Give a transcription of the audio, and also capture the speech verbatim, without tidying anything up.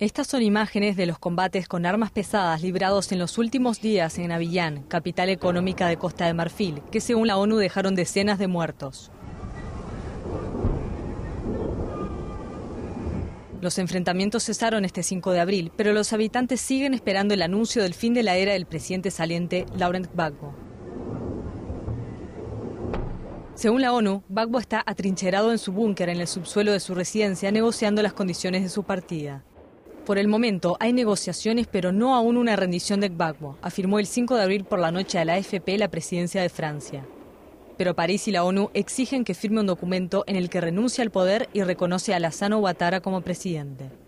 Estas son imágenes de los combates con armas pesadas librados en los últimos días en Abiyán, capital económica de Costa de Marfil, que según la ONU dejaron decenas de muertos. Los enfrentamientos cesaron este cinco de abril, pero los habitantes siguen esperando el anuncio del fin de la era del presidente saliente Laurent Gbagbo. Según la ONU, Gbagbo está atrincherado en su búnker en el subsuelo de su residencia negociando las condiciones de su partida. Por el momento hay negociaciones, pero no aún una rendición de Gbagbo, afirmó el cinco de abril por la noche a la A F P la presidencia de Francia. Pero París y la ONU exigen que firme un documento en el que renuncie al poder y reconoce a Alassane Ouattara como presidente.